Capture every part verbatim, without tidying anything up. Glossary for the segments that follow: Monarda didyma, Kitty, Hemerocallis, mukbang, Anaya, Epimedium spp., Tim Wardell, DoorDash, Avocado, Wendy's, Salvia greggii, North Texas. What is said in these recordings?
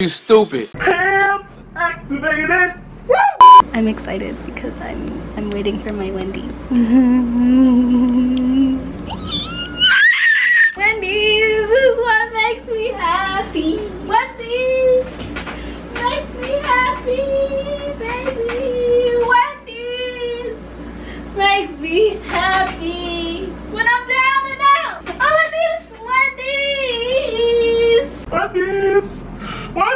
You stupid. Hams activated. I'm excited because I'm I'm waiting for my Wendy's. Wendy's is what makes me happy. Wendy's makes me happy, baby. Wendy's makes me happy when I'm down and out. All I need is Wendy's. Wendy's. Wendy's.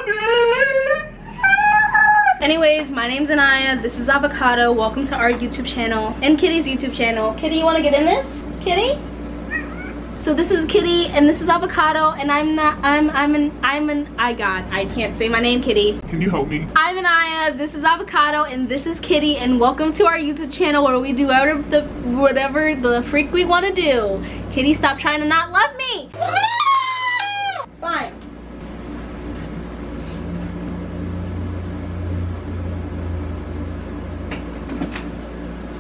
Anyways, my name's Anaya, this is Avocado, welcome to our YouTube channel and Kitty's YouTube channel. Kitty, you want to get in this? Kitty? So this is Kitty and this is Avocado and I'm not, I'm, I'm an, I'm an, I god, I can't say my name, Kitty. Can you help me? I'm Anaya, this is Avocado and this is Kitty and welcome to our YouTube channel where we do whatever the, whatever the freak we want to do. Kitty, stop trying to not love me! Fine.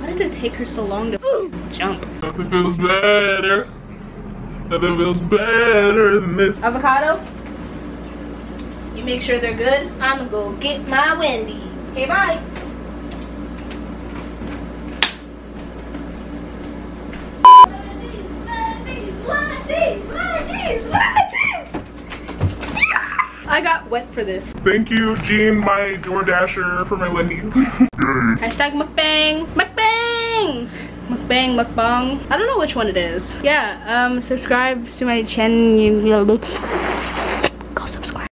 Why did it take her so long to Ooh. Jump? Nothing feels better. Nothing feels better than this. Avocado, you make sure they're good. I'm gonna go get my Wendy's. Okay, bye. Wendy's, Wendy's, Wendy's, Wendy's, Wendy's. I got wet for this. Thank you, Jean, my DoorDasher, for my Wendy's. Hashtag mukbang. Mukbang. Mukbang, mukbang. I don't know which one it is. Yeah, um, subscribe to my channel.